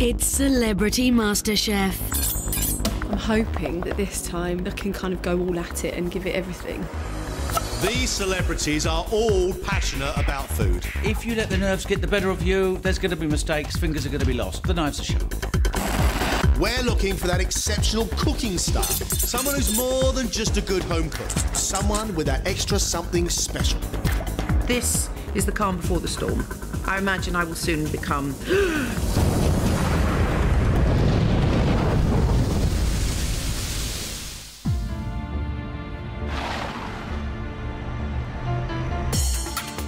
It's Celebrity MasterChef. I'm hoping that this time I can kind of go all at it and give it everything. These celebrities are all passionate about food. If you let the nerves get the better of you, there's going to be mistakes, fingers are going to be lost, the knives are sharp. We're looking for that exceptional cooking star, someone who's more than just a good home cook, someone with that extra something special. This is the calm before the storm. I imagine I will soon become...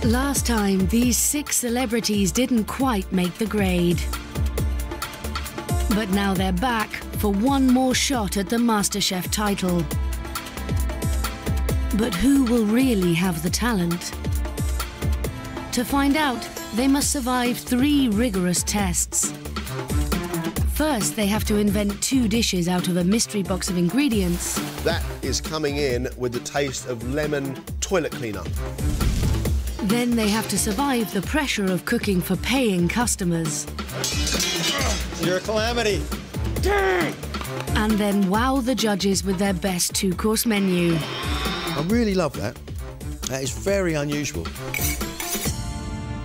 Last time, these 6 celebrities didn't quite make the grade. But now they're back for one more shot at the MasterChef title. But who will really have the talent? To find out, they must survive 3 rigorous tests. First, they have to invent 2 dishes out of a mystery box of ingredients. That is coming in with the taste of lemon toilet cleaner. Then they have to survive the pressure of cooking for paying customers. You're a calamity. And then wow the judges with their best 2-course menu. I really love that. That is very unusual.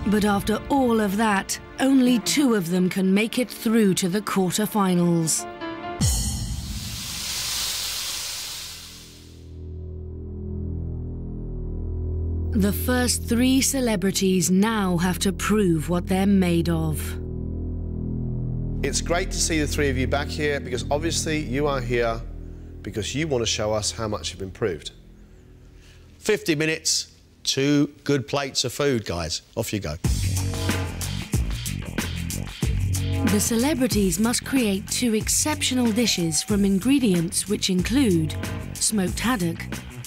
But after all of that, only 2 of them can make it through to the quarterfinals. The first 3 celebrities now have to prove what they're made of. It's great to see the 3 of you back here, because obviously you are here because you want to show us how much you've improved. 50 minutes, 2 good plates of food, guys. Off you go. The celebrities must create 2 exceptional dishes from ingredients which include smoked haddock,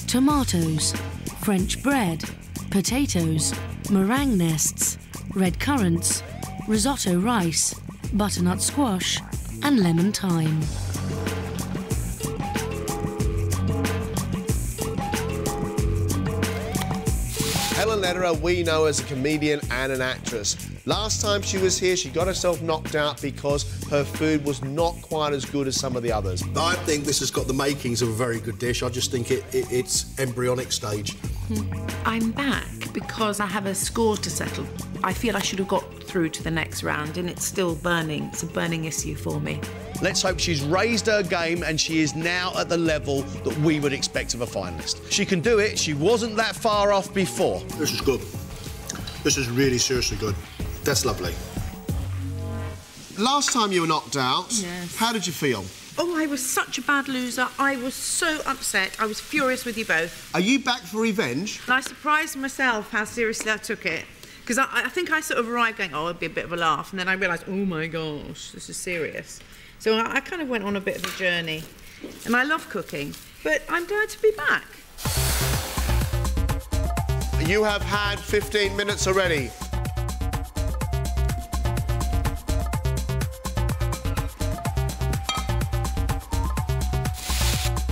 tomatoes, French bread, potatoes, meringue nests, red currants, risotto rice, butternut squash, and lemon thyme. Helen Lederer, we know as a comedian and an actress. Last time she was here, she got herself knocked out because her food was not quite as good as some of the others. I think this has got the makings of a very good dish. I just think it's embryonic stage. I'm back because I have a score to settle. I feel I should have got through to the next round, and it's still burning. It's a burning issue for me. Let's hope she's raised her game and she is now at the level that we would expect of a finalist. She can do it. She wasn't that far off before. This is good. This is really seriously good. That's lovely. Last time you were knocked out, yes. How did you feel? Oh, I was such a bad loser. I was so upset. I was furious with you both. Are you back for revenge? And I surprised myself how seriously I took it. Because I think I sort of arrived going, oh, it'd be a bit of a laugh. And then I realised, oh, my gosh, this is serious. So I kind of went on a bit of a journey. And I love cooking. But I'm glad to be back. You have had 15 minutes already.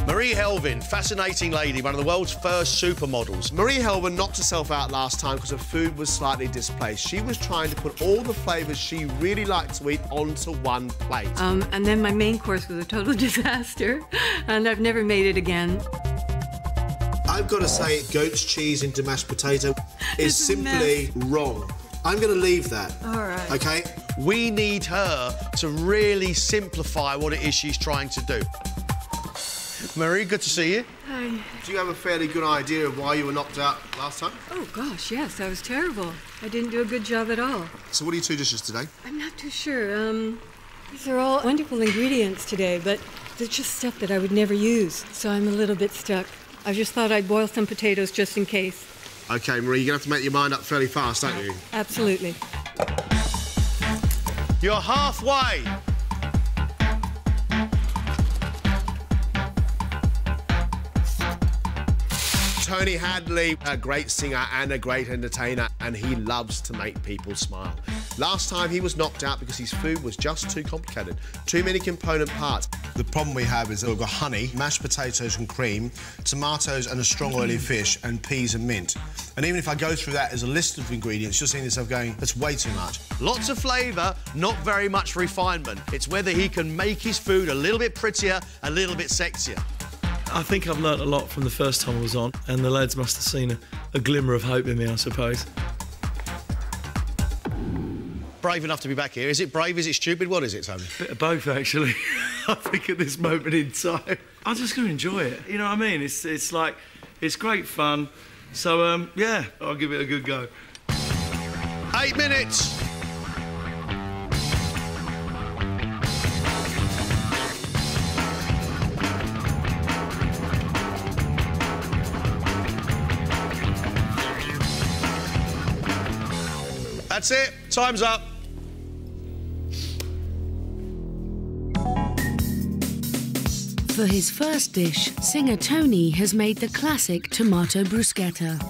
Marie Helvin, fascinating lady, one of the world's first supermodels. Marie Helvin knocked herself out last time because her food was slightly displaced. She was trying to put all the flavours she really liked to eat onto one plate. And then my main course was a total disaster, and I've never made it again. I've got to say, goat's cheese into mashed potato is simply wrong. I'm going to leave that. All right. OK? We need her to really simplify what it is she's trying to do. Marie, good to see you. Hi. Do you have a fairly good idea of why you were knocked out last time? Oh, gosh, yes, I was terrible. I didn't do a good job at all. So what are your 2 dishes today? I'm not too sure. These are all wonderful ingredients today, but they're just stuff that I would never use, so I'm a little bit stuck. I just thought I'd boil some potatoes just in case. OK, Marie, you're going to have to make your mind up fairly fast, aren't you? Absolutely. You're halfway. Tony Hadley, a great singer and a great entertainer, and he loves to make people smile. Last time he was knocked out because his food was just too complicated, too many component parts. The problem we have is that we've got honey, mashed potatoes and cream, tomatoes and a strong oily fish, and peas and mint. And even if I go through that as a list of ingredients, you're seeing yourself going, that's way too much. Lots of flavour, not very much refinement. It's whether he can make his food a little bit prettier, a little bit sexier. I think I've learnt a lot from the first time I was on, and the lads must have seen a glimmer of hope in me, I suppose. Brave enough to be back here. Is it brave? Is it stupid? What is it, Tony? Bit of both, actually. I think at this moment in time, I'm just going to enjoy it. You know what I mean? It's like, it's great fun. So, yeah, I'll give it a good go. 8 minutes. That's it. Time's up. For his first dish, singer Tony has made the classic tomato bruschetta.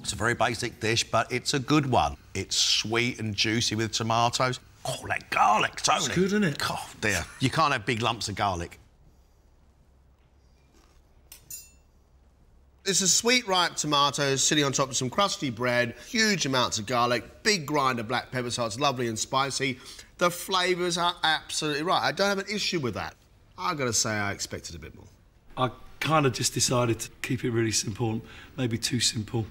It's a very basic dish, but it's a good one. It's sweet and juicy with tomatoes. Oh, that garlic, Tony. It's good, isn't it? Oh, dear. You can't have big lumps of garlic. It's a sweet, ripe tomato sitting on top of some crusty bread, huge amounts of garlic, big grind of black pepper, so it's lovely and spicy. The flavours are absolutely right. I don't have an issue with that. I've got to say I expected a bit more. I kind of just decided to keep it really simple, maybe too simple.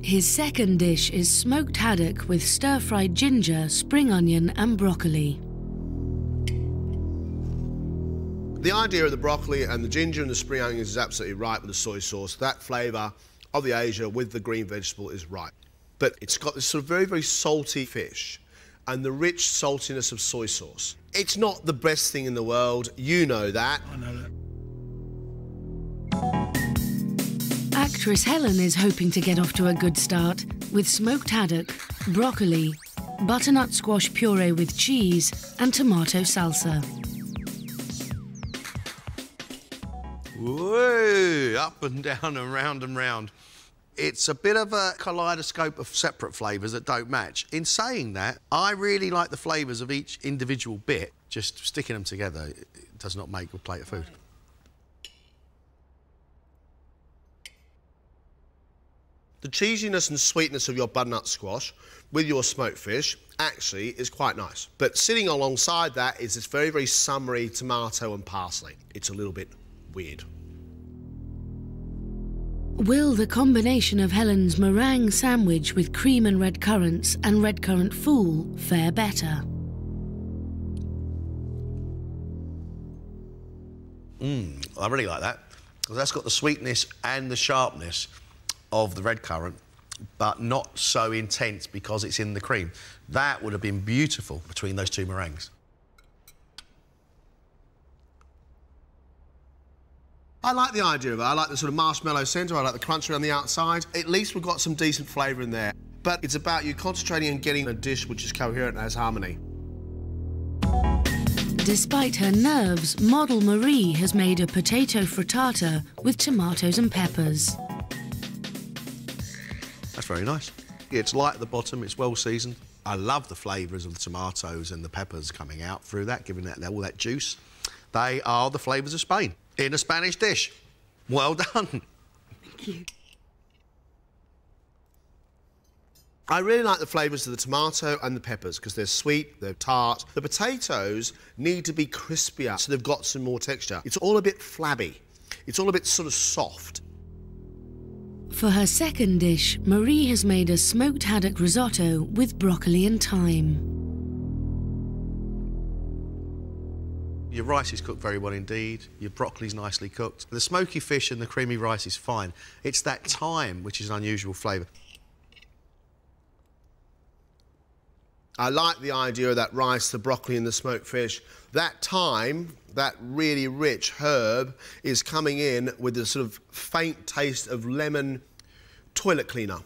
His second dish is smoked haddock with stir-fried ginger, spring onion and broccoli. The idea of the broccoli and the ginger and the spring onions is absolutely right with the soy sauce. That flavour of the Asia with the green vegetable is right. But it's got this sort of very, very salty fish and the rich saltiness of soy sauce. It's not the best thing in the world. You know that. I know that. Actress Helen is hoping to get off to a good start with smoked haddock, broccoli, butternut squash puree with cheese and tomato salsa. Woo, up and down and round and round. It's a bit of a kaleidoscope of separate flavours that don't match. In saying that, I really like the flavours of each individual bit. Just sticking them together, it does not make a plate of food. The cheesiness and sweetness of your butternut squash with your smoked fish actually is quite nice. But sitting alongside that is this very, very summery tomato and parsley. It's a little bit weird. Will the combination of Helen's meringue sandwich with cream and red currants and red currant fool fare better? I really like that. That's got the sweetness and the sharpness of the red currant, but not so intense because it's in the cream. That would have been beautiful between those two meringues. I like the idea of it. I like the sort of marshmallow centre, I like the crunch around the outside. At least we've got some decent flavour in there. But it's about you concentrating on getting a dish which is coherent and has harmony. Despite her nerves, model Marie has made a potato frittata with tomatoes and peppers. That's very nice. It's light at the bottom, it's well seasoned. I love the flavours of the tomatoes and the peppers coming out through that, giving that all that juice. They are the flavours of Spain. In a Spanish dish. Well done. Thank you. I really like the flavours of the tomato and the peppers because they're sweet, they're tart. The potatoes need to be crispier so they've got some more texture. It's all a bit flabby. It's all a bit sort of soft. For her second dish, Marie has made a smoked haddock risotto with broccoli and thyme. Your rice is cooked very well indeed, your broccoli's nicely cooked. The smoky fish and the creamy rice is fine. It's that thyme which is an unusual flavour. I like the idea of that rice, the broccoli and the smoked fish. That thyme, that really rich herb, is coming in with a sort of faint taste of lemon toilet cleaner.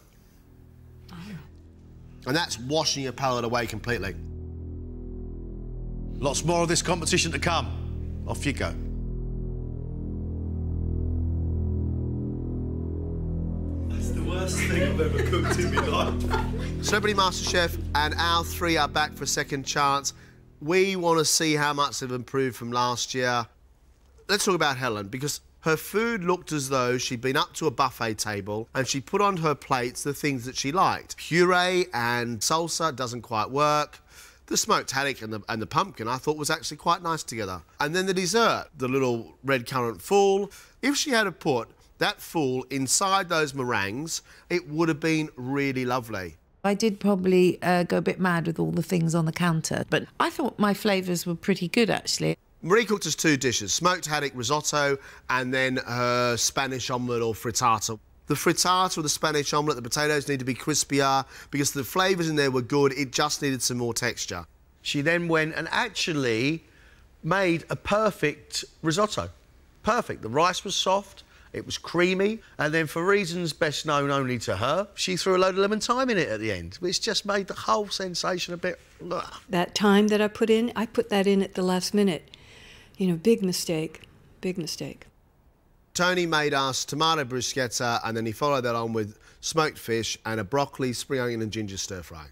Oh. And that's washing your palate away completely. Lots more of this competition to come. Off you go. worst thing I've ever cooked in my life. Celebrity MasterChef and our three are back for a second chance. We want to see how much they've improved from last year. Let's talk about Helen, because her food looked as though she'd been up to a buffet table and she put on her plates the things that she liked. Puree and salsa doesn't quite work. The smoked haddock and the pumpkin I thought was actually quite nice together. And then the dessert, the little red currant fool. If she had put that fool inside those meringues, it would have been really lovely. I did probably go a bit mad with all the things on the counter, but I thought my flavours were pretty good, actually. Marie cooked us two dishes, smoked haddock risotto and then her Spanish omelette or frittata. The frittata or the Spanish omelette, the potatoes need to be crispier because the flavours in there were good, it just needed some more texture. She then went and actually made a perfect risotto. Perfect. The rice was soft. It was creamy, and then for reasons best known only to her, she threw a load of lemon thyme in it at the end, which just made the whole sensation a bit... Ugh. That thyme that I put that in at the last minute. You know, big mistake, big mistake. Tony made us tomato bruschetta, and then he followed that on with smoked fish and a broccoli, spring onion and ginger stir-fry.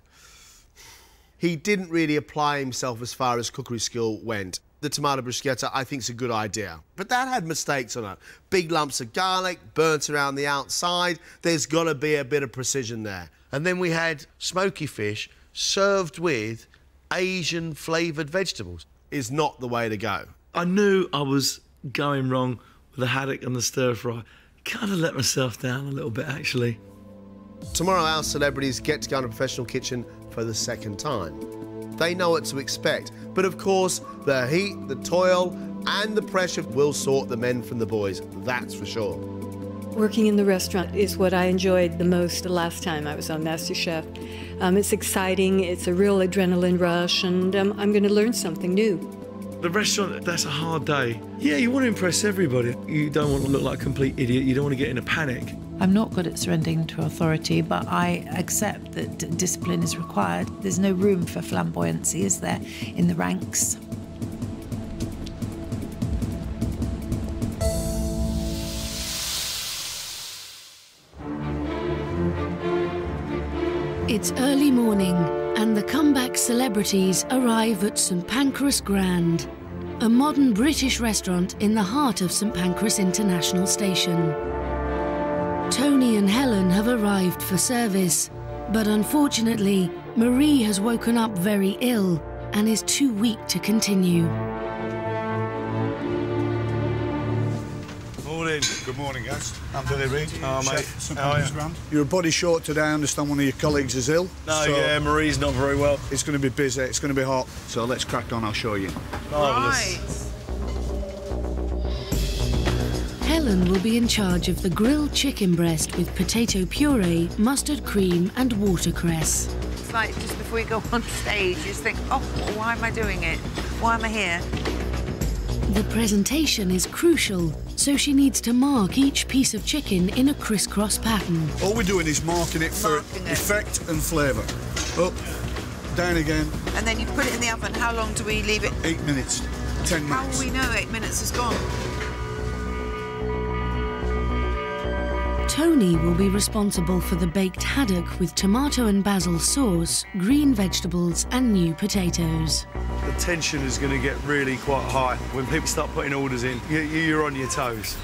He didn't really apply himself as far as cookery skill went. The tomato bruschetta, I think, is a good idea. But that had mistakes on it. Big lumps of garlic, burnt around the outside. There's got to be a bit of precision there. And then we had smoky fish served with Asian-flavoured vegetables. Is not the way to go. I knew I was going wrong with the haddock and the stir-fry. Kind of let myself down a little bit, actually. Tomorrow, our celebrities get to go in a professional kitchen for the second time. They know what to expect. But of course, the heat, the toil, and the pressure will sort the men from the boys, that's for sure. Working in the restaurant is what I enjoyed the most the last time I was on MasterChef. It's exciting, it's a real adrenaline rush, and I'm going to learn something new. The restaurant, that's a hard day. Yeah, you want to impress everybody. You don't want to look like a complete idiot, you don't want to get in a panic. I'm not good at surrendering to authority, but I accept that discipline is required. There's no room for flamboyancy, is there, in the ranks? It's early morning, and the comeback celebrities arrive at St Pancras Grand, a modern British restaurant in the heart of St Pancras International Station. Tony and Helen have arrived for service, but unfortunately, Marie has woken up very ill and is too weak to continue. Good morning, guys. I'm Billy Reid. Hello, mate. How are you? You're a body short today. I understand one of your colleagues is ill. No, so yeah, Marie's not very well. It's going to be busy. It's going to be hot. So let's crack on. I'll show you. Marvellous. Right. Helen will be in charge of the grilled chicken breast with potato puree, mustard cream and watercress. It's like just before you go on stage, you just think, oh, why am I doing it? Why am I here? The presentation is crucial, so she needs to mark each piece of chicken in a criss-cross pattern. All we're doing is marking it for effect and flavour. Up, down again. And then you put it in the oven. How long do we leave it? 8 minutes, 10 minutes. How will we know 8 minutes is gone? Tony will be responsible for the baked haddock with tomato and basil sauce, green vegetables and new potatoes. The tension is going to get really quite high. When people start putting orders in, you're on your toes.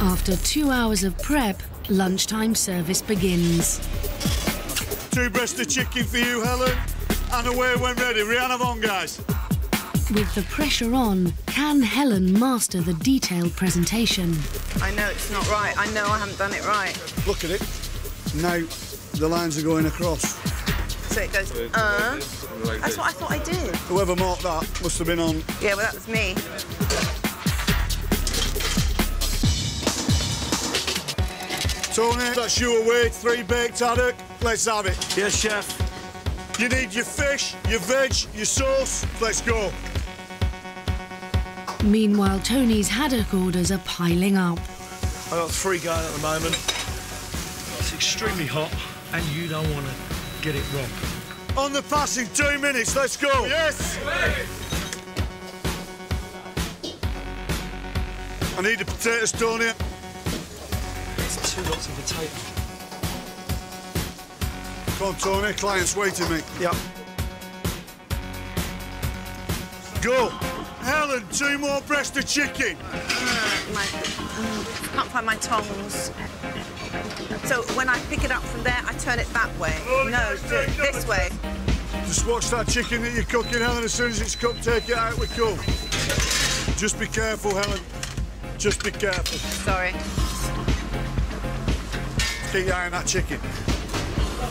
After 2 hours of prep, lunchtime service begins. Two breasts of chicken for you, Helen. And away when ready. Rhianna Vaughan, guys. With the pressure on, can Helen master the detailed presentation? I know it's not right. I know I haven't done it right. Look at it. Now the lines are going across. So it goes, That's what I thought I did. Whoever marked that must have been on... Yeah, well, that was me. Tony, that's you away. 3 baked haddock. Let's have it. Yes, chef. You need your fish, your veg, your sauce. Let's go. Meanwhile, Tony's haddock orders are piling up. I've got 3 going at the moment. It's extremely hot, and you don't want to... get it wrong. On the passing, 2 minutes, let's go. Yes! I need the potatoes, Tony. two lots of the table. Come on, Tony. Client's waiting me. Yep. Go. Helen, two more breasts of chicken. I can't find my tongs. So when I pick it up from there, I turn it that way. Oh, no, this way. Just watch that chicken that you're cooking, Helen. As soon as it's cooked, take it out with cool. Just be careful, Helen. Just be careful. Sorry. Keep your eye on that chicken.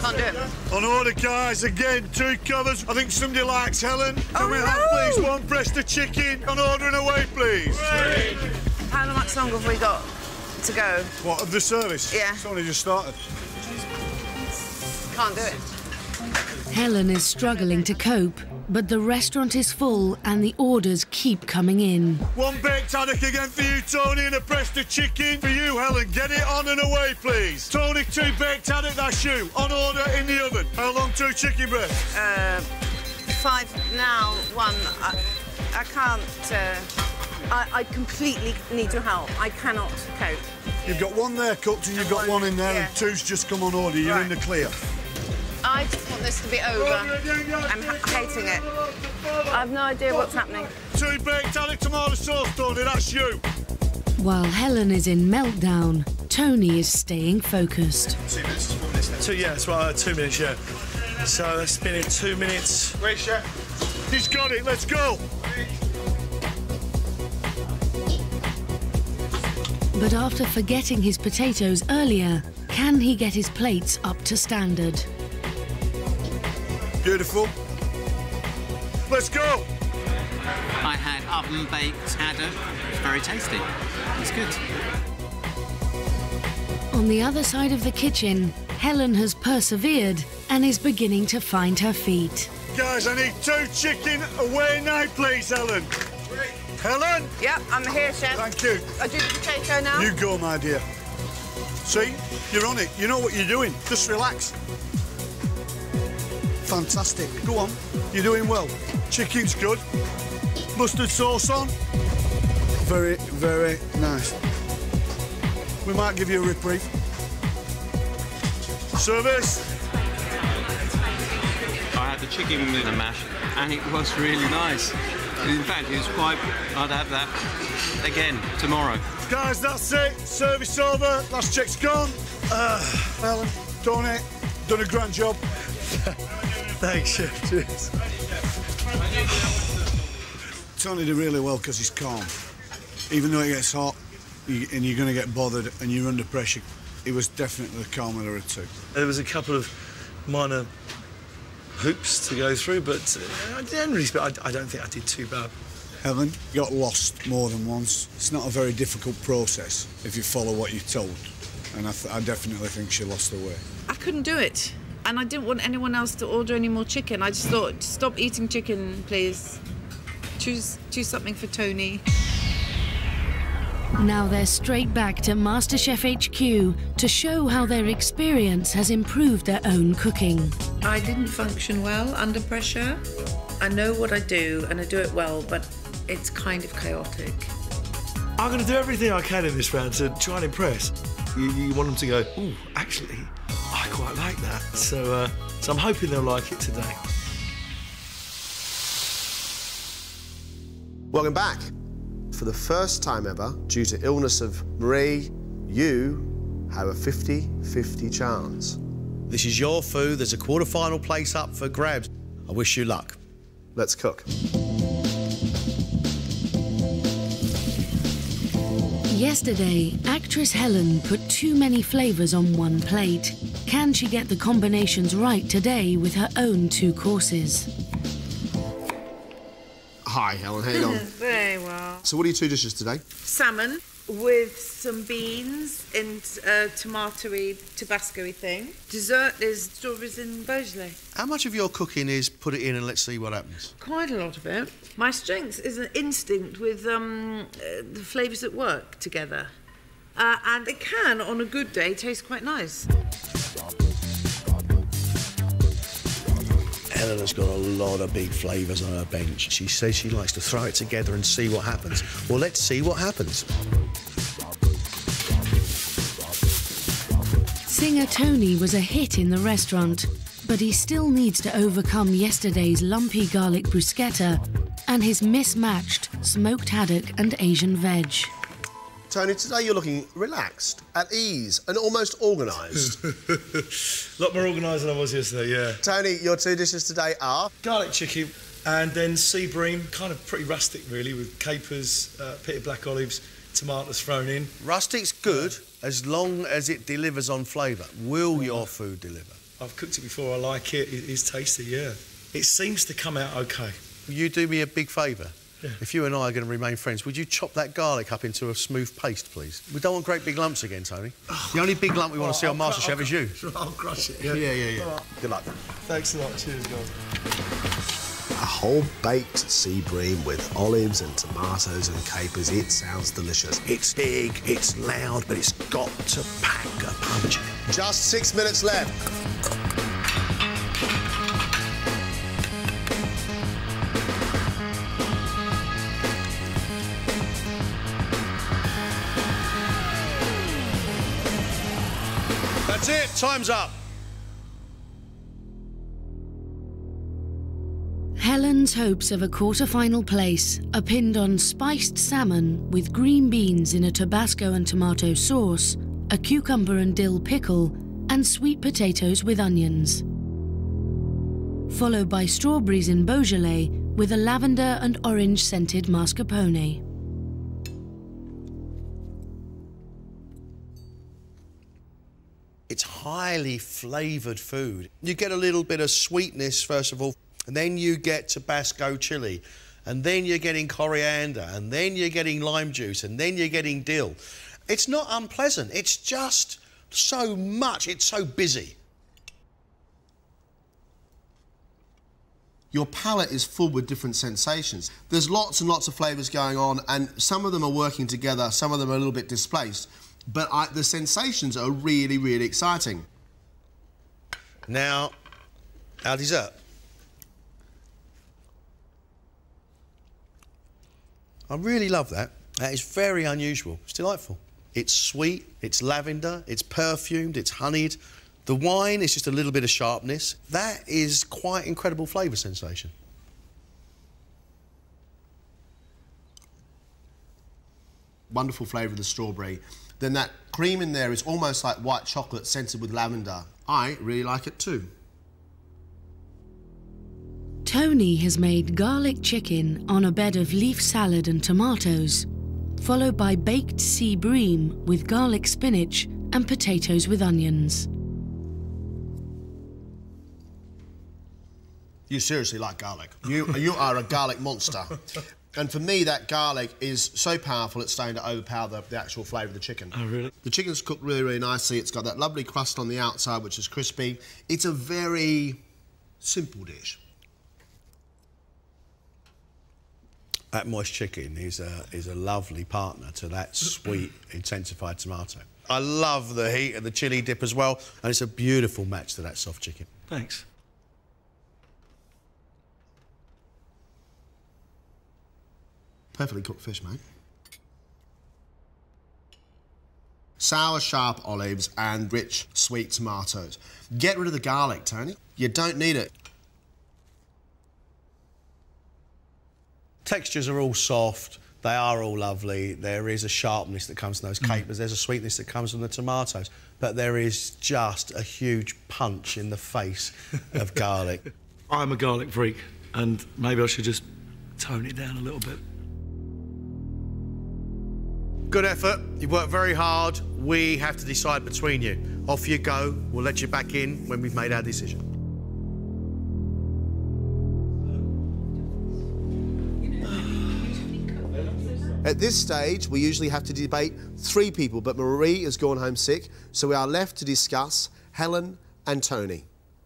Can't do it. On order, guys, again, two covers. I think somebody likes Helen. Can we have, please, one breast of chicken? On order and away, please. Three. How much longer have we got to go? What, of the service? Yeah. It's only just started. Can't do it. Helen is struggling to cope, but the restaurant is full and the orders keep coming in. One baked haddock again for you, Tony, and a breast of chicken for you, Helen. Get it on and away, please. Tony, two baked haddock, that's you. On order, in the oven. How long, two chicken breasts? Five now, one. I can't... I completely need your help. I cannot cope. You've got one there cooked and you've got one in there and two's just come on order. You're in the clear. I just want this to be over. I'm hating it. I have no idea what's happening. Two baked haddock tomato sauce, Tony, that's you. While Helen is in meltdown, Tony is staying focused. 2 minutes to 4 minutes now. Two minutes, yeah. So that's been in 2 minutes. Great, chef. He's got it, let's go. But after forgetting his potatoes earlier, can he get his plates up to standard? Beautiful. Let's go! I had oven-baked haddock. It's very tasty. It's good. On the other side of the kitchen, Helen has persevered and is beginning to find her feet. Guys, I need two chicken away now, please, Helen. Helen? Yep, I'm here, chef. Thank you. I do the potato now. You go, my dear. See? You're on it. You know what you're doing. Just relax. Fantastic. Go on. You're doing well. Chicken's good. Mustard sauce on. Very, very nice. We might give you a reprieve. Service. I had the chicken with a mash, and it was really nice. In fact, it was quite... I'd have that again tomorrow. Guys, that's it. Service over. Last check's gone. Helen, Tony, done a grand job. Thanks, chef. Cheers. Tony did really well because he's calm. Even though it gets hot and you're going to get bothered and you're under pressure, he was definitely the calmer of two. There was a couple of minor hoops to go through, but generally, I don't think I did too bad. Helen got lost more than once. It's not a very difficult process if you follow what you're told, and I definitely think she lost her way. I couldn't do it. And I didn't want anyone else to order any more chicken. I just thought, stop eating chicken, please. Choose something for Tony. Now they're straight back to MasterChef HQ to show how their experience has improved their own cooking. I didn't function well under pressure. I know what I do, and I do it well, but it's kind of chaotic. I'm going to do everything I can in this round to try and impress. You want them to go, ooh, actually, I quite like that, so I'm hoping they'll like it today. Welcome back. For the first time ever, due to illness of Marie, you have a 50-50 chance. This is your food. There's a quarter-final place up for grabs. I wish you luck. Let's cook. Yesterday, actress Helen put too many flavours on one plate. Can she get the combinations right today with her own two courses? Hi, Helen. How are you doing? Very well. So what are your two dishes today? Salmon with some beans and a tomatoey, Tabasco-y thing. Dessert is strawberries and Beaujolais. How much of your cooking is put it in and let's see what happens? Quite a lot of it. My strength is an instinct with the flavours that work together. And it can, on a good day, taste quite nice. Helen has got a lot of big flavours on her bench. She says she likes to throw it together and see what happens. Well, let's see what happens. Singer Tony was a hit in the restaurant, but he still needs to overcome yesterday's lumpy garlic bruschetta and his mismatched smoked haddock and Asian veg. Tony, today you're looking relaxed, at ease and almost organised. A lot more organised than I was yesterday, yeah. Tony, your two dishes today are? Garlic chicken and then sea bream, kind of pretty rustic, really, with capers, pitted black olives, tomatoes thrown in. Rustic's good as long as it delivers on flavour. Will your food deliver? I've cooked it before, I like it. It is tasty, yeah. It seems to come out OK. Will you do me a big favour? Yeah. If you and I are going to remain friends, would you chop that garlic up into a smooth paste, please? We don't want great big lumps again, Tony. Oh, the only big lump we want to see on MasterChef is you. I'll crush it, yeah. Yeah. Right. Good luck. Thanks a lot. Cheers, guys. A whole-baked sea bream with olives and tomatoes and capers. It sounds delicious. It's big, it's loud, but it's got to pack a punch. Just 6 minutes left. That's it, time's up. Helen's hopes of a quarter-final place are pinned on spiced salmon with green beans in a Tabasco and tomato sauce, a cucumber and dill pickle, and sweet potatoes with onions. Followed by strawberries in Beaujolais with a lavender and orange-scented mascarpone. It's highly flavoured food. You get a little bit of sweetness, first of all, and then you get Tabasco chilli, and then you're getting coriander, and then you're getting lime juice, and then you're getting dill. It's not unpleasant. It's just so much. It's so busy. Your palate is full with different sensations. There's lots and lots of flavours going on, and some of them are working together, some of them are a little bit displaced. But the sensations are really, really exciting. Now, our dessert. I really love that. That is very unusual. It's delightful. It's sweet, it's lavender, it's perfumed, it's honeyed. The wine is just a little bit of sharpness. That is quite incredible flavour sensation. Wonderful flavour of the strawberry. Then that cream in there is almost like white chocolate scented with lavender. I really like it too. Tony has made garlic chicken on a bed of leaf salad and tomatoes, followed by baked sea bream with garlic spinach and potatoes with onions. You seriously like garlic. You are a garlic monster. And for me, that garlic is so powerful, it's starting to overpower the actual flavour of the chicken. Oh, really? The chicken's cooked really, really nicely. It's got that lovely crust on the outside, which is crispy. It's a very simple dish. That moist chicken is a lovely partner to that sweet, intensified tomato. I love the heat of the chilli dip as well, and it's a beautiful match to that soft chicken. Thanks. Perfectly cooked fish, mate. Sour, sharp olives and rich, sweet tomatoes. Get rid of the garlic, Tony. You don't need it. Textures are all soft. They are all lovely. There is a sharpness that comes from those capers. There's a sweetness that comes from the tomatoes. But there is just a huge punch in the face of garlic. I'm a garlic freak, and maybe I should just tone it down a little bit. Good effort, you've worked very hard. We have to decide between you. Off you go, we'll let you back in when we've made our decision. At this stage, we usually have to debate three people, but Marie has gone home sick, so we are left to discuss Helen and Tony.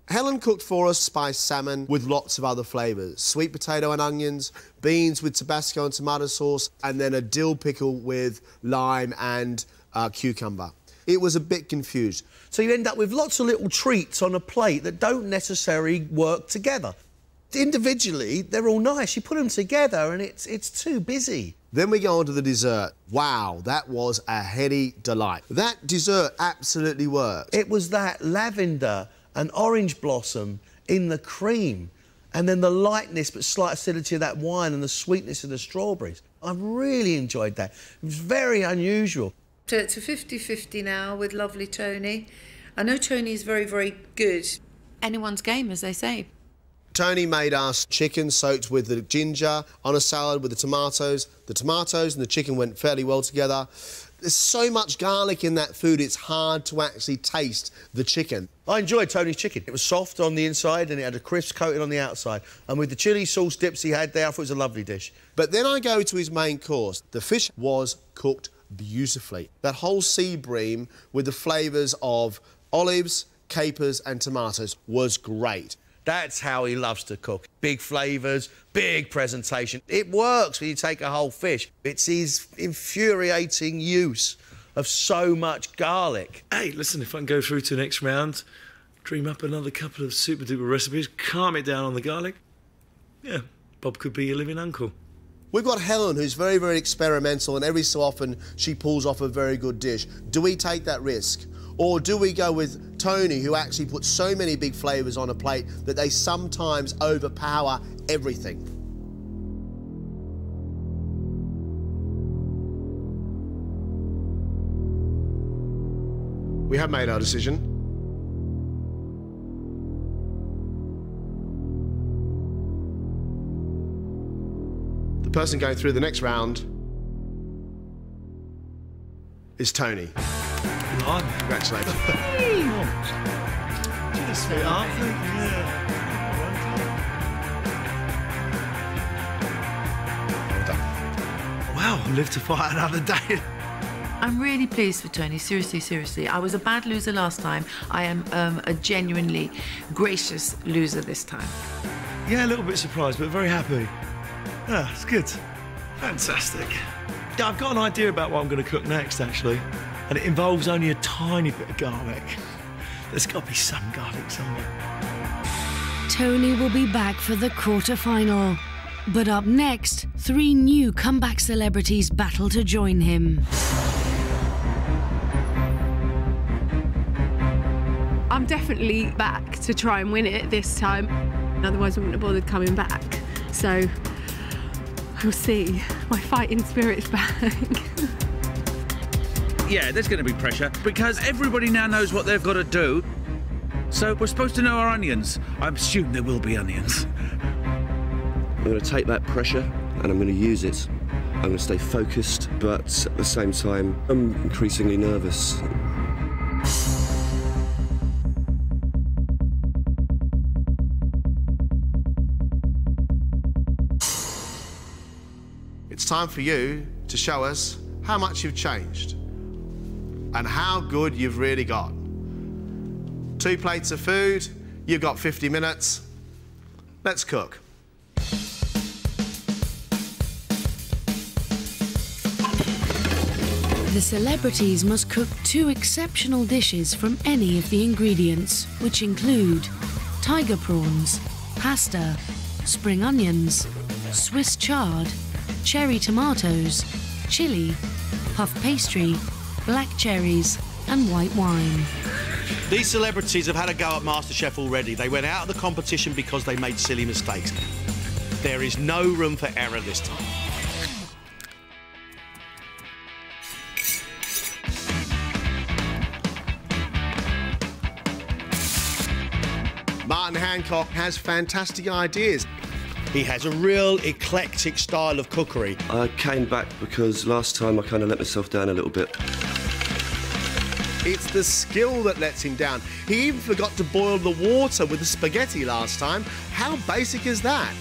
Helen cooked for us spiced salmon with lots of other flavours. Sweet potato and onions, beans with Tabasco and tomato sauce, and then a dill pickle with lime and cucumber. It was a bit confused. So you end up with lots of little treats on a plate that don't necessarily work together. Individually, they're all nice. You put them together and it's too busy. Then we go on to the dessert. Wow, that was a heady delight. That dessert absolutely worked. It was that lavender and orange blossom in the cream, and then the lightness but slight acidity of that wine and the sweetness of the strawberries. I really enjoyed that. It was very unusual. It's a 50-50 now with lovely Tony. I know Tony's very, very good. Anyone's game, as they say. Tony made us chicken soaked with the ginger on a salad with the tomatoes. The tomatoes and the chicken went fairly well together. There's so much garlic in that food, it's hard to actually taste the chicken. I enjoyed Tony's chicken. It was soft on the inside and it had a crisp coating on the outside. And with the chilli sauce dips he had there, I thought it was a lovely dish. But then I go to his main course. The fish was cooked beautifully. That whole sea bream with the flavours of olives, capers and tomatoes was great. That's how he loves to cook. Big flavours, big presentation. It works when you take a whole fish. It's his infuriating use of so much garlic. Hey, listen, if I can go through to the next round, dream up another couple of super-duper recipes, calm it down on the garlic. Yeah, Bob could be your living uncle. We've got Helen, who's very, very experimental, and every so often she pulls off a very good dish. Do we take that risk? Or do we go with Tony, who actually puts so many big flavours on a plate that they sometimes overpower everything? We have made our decision. The person going through the next round is Tony. Congratulations. Cheers, sweetheart. Wow, I'll live to fight another day. I'm really pleased for Tony, seriously, seriously. I was a bad loser last time. I am a genuinely gracious loser this time. Yeah, a little bit surprised, but very happy. Yeah, it's good. Fantastic. Yeah, I've got an idea about what I'm going to cook next, actually. And it involves only a tiny bit of garlic. There's got to be some garlic somewhere. Tony will be back for the quarter-final. But up next, three new comeback celebrities battle to join him. I'm definitely back to try and win it this time. Otherwise, I wouldn't have bothered coming back. So, we'll see. My fighting spirit's back. Yeah, there's going to be pressure, because everybody now knows what they've got to do. So we're supposed to know our onions. I'm assuming there will be onions. I'm going to take that pressure, and I'm going to use it. I'm going to stay focused, but at the same time, I'm increasingly nervous. It's time for you to show us how much you've changed and how good you've really got. 2 plates of food, you've got 50 minutes. Let's cook. The celebrities must cook 2 exceptional dishes from any of the ingredients, which include tiger prawns, pasta, spring onions, Swiss chard, cherry tomatoes, chilli, puff pastry, black cherries and white wine. These celebrities have had a go at MasterChef already. They went out of the competition because they made silly mistakes. There is no room for error this time. Martin Hancock has fantastic ideas. He has a real eclectic style of cookery. I came back because last time I kind of let myself down a little bit. It's the skill that lets him down. He even forgot to boil the water with the spaghetti last time. How basic is that?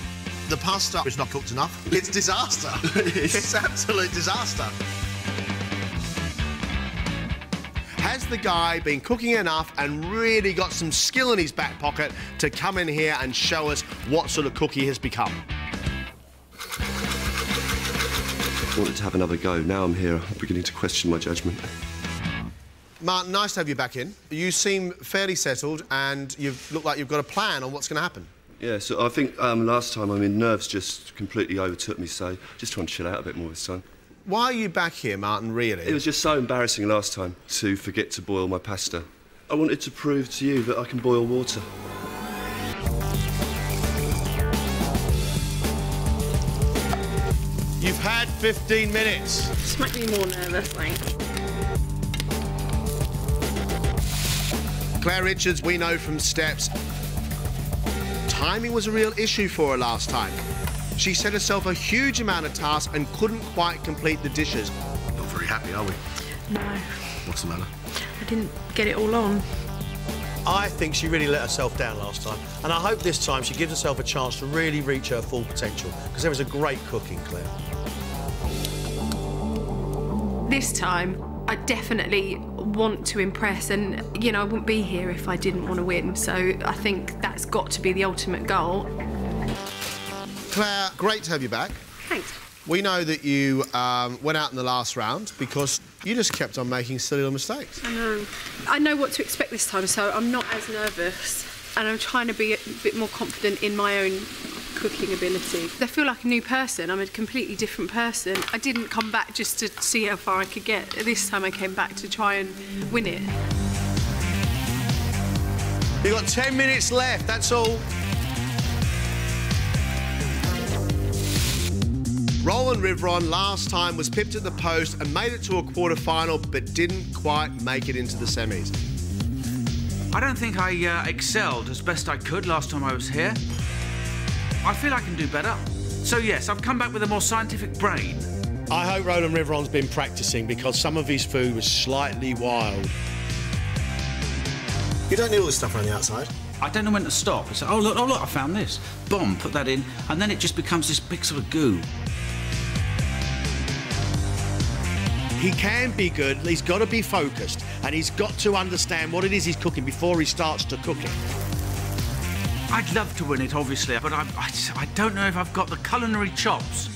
The pasta is not cooked enough. It's disaster. It's absolute disaster. Has the guy been cooking enough and really got some skill in his back pocket to come in here and show us what sort of cook he has become? I wanted to have another go. Now I'm here, I'm beginning to question my judgment. Martin, nice to have you back in. You seem fairly settled and you look like you've got a plan on what's going to happen. Yeah, so I think last time, nerves just completely overtook me, so just trying to chill out a bit more this time. Why are you back here, Martin, really? It was just so embarrassing last time to forget to boil my pasta. I wanted to prove to you that I can boil water. You've had 15 minutes. This might be more nervous, like. Claire Richards, we know from Steps. Timing was a real issue for her last time. She set herself a huge amount of tasks and couldn't quite complete the dishes. Not very happy, are we? No. What's the matter? I didn't get it all on. I think she really let herself down last time, and I hope this time she gives herself a chance to really reach her full potential, because there was a great cook in Claire. This time, I definitely want to impress, and, you know, I wouldn't be here if I didn't want to win, so I think that's got to be the ultimate goal. Claire, great to have you back. Thanks. We know that you went out in the last round because you just kept on making silly little mistakes. I know. I know what to expect this time, so I'm not as nervous, and I'm trying to be a bit more confident in my own cooking ability. I feel like a new person. I'm a completely different person. I didn't come back just to see how far I could get. This time I came back to try and win it. You've got 10 minutes left, that's all. Roland Rivron last time was pipped at the post and made it to a quarter-final, but didn't quite make it into the semis. I don't think I excelled as best I could last time I was here. I feel I can do better. So, yes, I've come back with a more scientific brain. I hope Roland Rivron's been practising, because some of his food was slightly wild. You don't need all this stuff around the outside. I don't know when to stop. It's like, oh, look, I found this. Boom, put that in, and then it just becomes this big sort of goo. He can be good, he's got to be focused, and he's got to understand what it is he's cooking before he starts to cook it. I'd love to win it, obviously, but I don't know if I've got the culinary chops.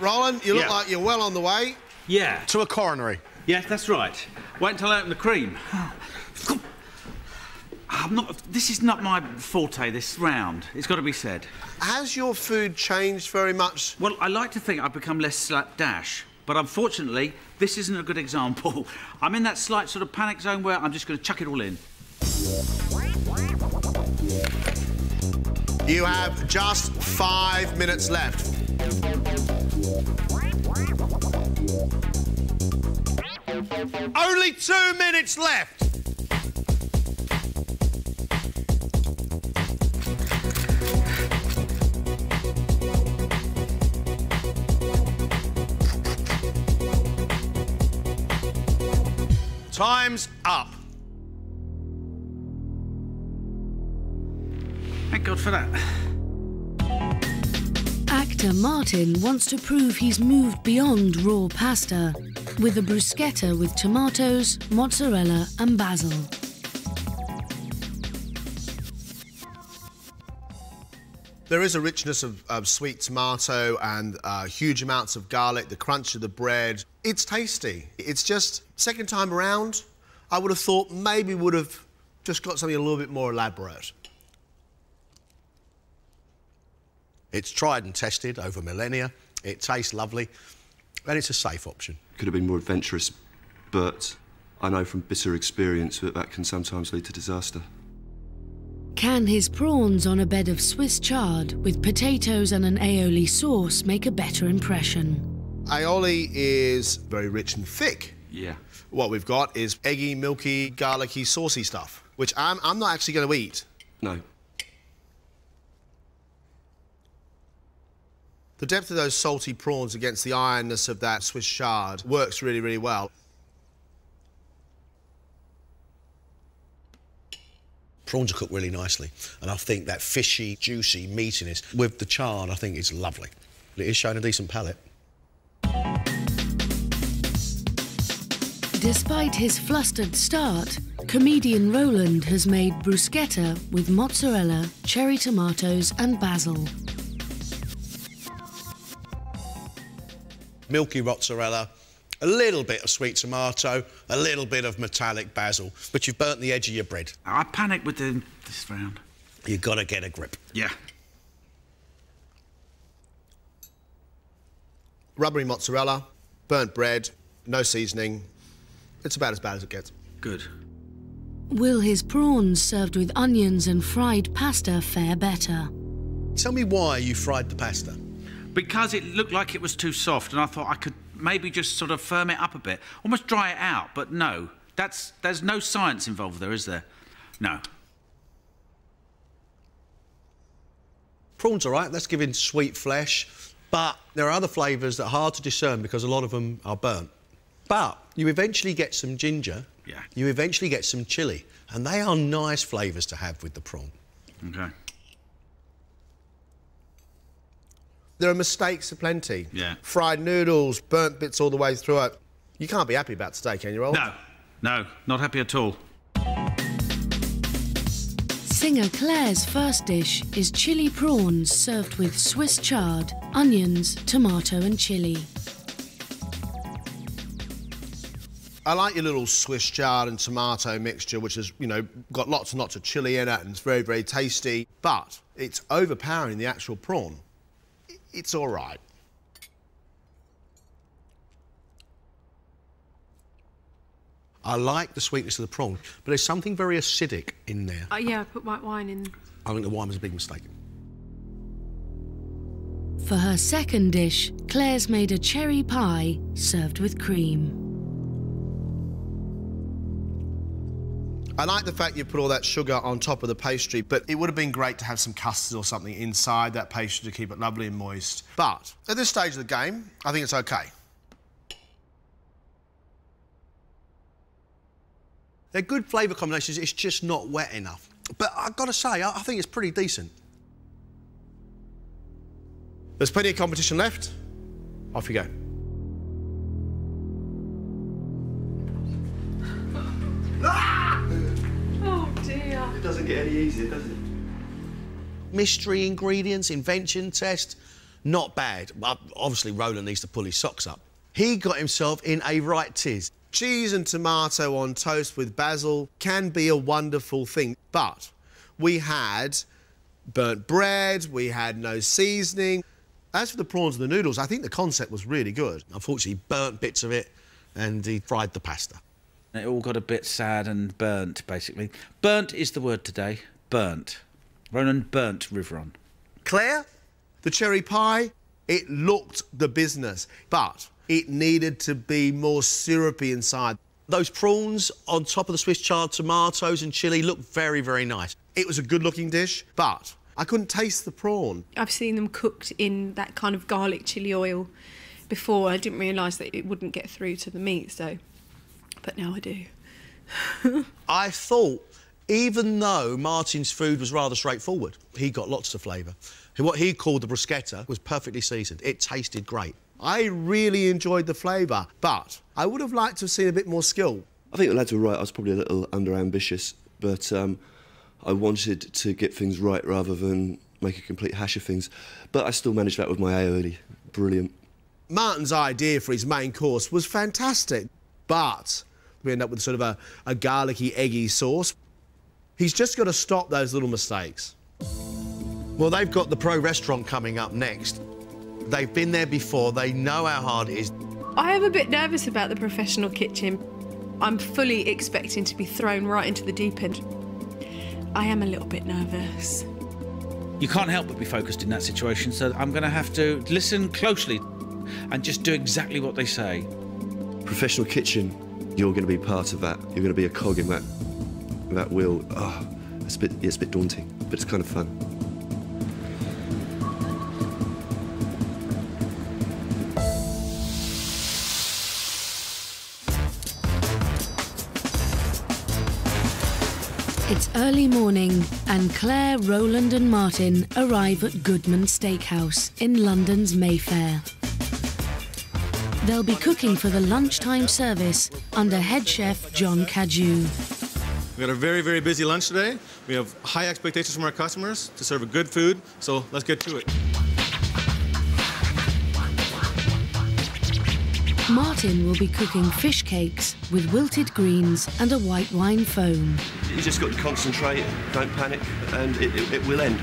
Roland, you look like you're well on the way. Yeah. To a coronary. Yeah, that's right. Wait until I open the cream. This is not my forte, this round. It's got to be said. Has your food changed very much? Well, I like to think I've become less slapdash. But unfortunately, this isn't a good example. I'm in that slight sort of panic zone where I'm just going to chuck it all in. You have just 5 minutes left. Only 2 minutes left! Time's up. Thank God for that. Actor Martin wants to prove he's moved beyond raw pasta with a bruschetta with tomatoes, mozzarella and basil. There is a richness of sweet tomato and huge amounts of garlic, the crunch of the bread. It's tasty. It's just, second time around, I would have thought maybe would have just got something a little bit more elaborate. It's tried and tested over millennia. It tastes lovely, and it's a safe option. Could have been more adventurous, but I know from bitter experience that that can sometimes lead to disaster. Can his prawns on a bed of Swiss chard with potatoes and an aioli sauce make a better impression? Aioli is very rich and thick. Yeah. What we've got is eggy, milky, garlicky, saucy stuff, which I'm not actually going to eat. No. The depth of those salty prawns against the ironness of that Swiss chard works really, really well. Prawns are cooked really nicely, and I think that fishy, juicy meatiness with the chard, I think, is lovely. It is showing a decent palate. Despite his flustered start, comedian Roland has made bruschetta with mozzarella, cherry tomatoes and basil. Milky mozzarella, a little bit of sweet tomato, a little bit of metallic basil, but you've burnt the edge of your bread. I panicked with this round. You've got to get a grip. Yeah. Rubbery mozzarella, burnt bread, no seasoning. It's about as bad as it gets. Good. Will his prawns served with onions and fried pasta fare better? Tell me why you fried the pasta. Because it looked like it was too soft, and I thought I could maybe just sort of firm it up a bit. Almost dry it out, but no. There's no science involved there, is there? No. Prawns are right, that's giving sweet flesh, but there are other flavours that are hard to discern because a lot of them are burnt. But you eventually get some ginger, yeah. You eventually get some chilli, and they are nice flavours to have with the prawn. OK. There are mistakes aplenty. Yeah. Fried noodles, burnt bits all the way through it. You can't be happy about today, can you, Roland? No. No, not happy at all. Singer Claire's first dish is chilli prawns served with Swiss chard, onions, tomato and chilli. I like your little Swiss chard and tomato mixture, which has, you know, got lots and lots of chilli in it and it's very, very tasty, but it's overpowering the actual prawn. It's all right. I like the sweetness of the prawn, but there's something very acidic in there. Yeah, I put white wine in. I think the wine was a big mistake. For her second dish, Claire's made a cherry pie served with cream. I like the fact you put all that sugar on top of the pastry, but it would have been great to have some custard or something inside that pastry to keep it lovely and moist. But at this stage of the game, I think it's OK. They're good flavour combinations, it's just not wet enough. But I've got to say, I think it's pretty decent. There's plenty of competition left. Off you go. Ah! Oh, dear. It doesn't get any easier, does it? Mystery ingredients, invention test, not bad. Well, obviously, Roland needs to pull his socks up. He got himself in a right tiz. Cheese and tomato on toast with basil can be a wonderful thing, but we had burnt bread, we had no seasoning. As for the prawns and the noodles, I think the concept was really good. Unfortunately, burnt bits of it, and he fried the pasta. It all got a bit sad and burnt, basically. Burnt is the word today. Burnt. Ronan burnt Riveron. Claire, the cherry pie, it looked the business, but it needed to be more syrupy inside. Those prawns on top of the Swiss chard, tomatoes and chilli looked very, very nice. It was a good-looking dish, but I couldn't taste the prawn. I've seen them cooked in that kind of garlic chilli oil before. I didn't realise that it wouldn't get through to the meat, so... But now I do. I thought, even though Martin's food was rather straightforward, he got lots of flavour. What he called the bruschetta was perfectly seasoned. It tasted great. I really enjoyed the flavour, but I would have liked to have seen a bit more skill. I think the lads were right. I was probably a little under-ambitious, but I wanted to get things right rather than make a complete hash of things. But I still managed that with my aioli. Brilliant. Martin's idea for his main course was fantastic, but we end up with sort of a garlicky, eggy sauce. He's just got to stop those little mistakes. Well, they've got the Pro Restaurant coming up next. They've been there before, they know how hard it is. I am a bit nervous about the professional kitchen. I'm fully expecting to be thrown right into the deep end. I am a little bit nervous. You can't help but be focused in that situation, so I'm going to have to listen closely and just do exactly what they say. Professional kitchen, you're going to be part of that. You're going to be a cog in that wheel. Oh, it's a bit daunting, but it's kind of fun. It's early morning and Claire, Roland and Martin arrive at Goodman Steakhouse in London's Mayfair. They'll be cooking for the lunchtime service under head chef John Cadu. We've got a very, very busy lunch today. We have high expectations from our customers to serve good food, so let's get to it. Martin will be cooking fish cakes with wilted greens and a white wine foam. You just got to concentrate, don't panic, and it will end.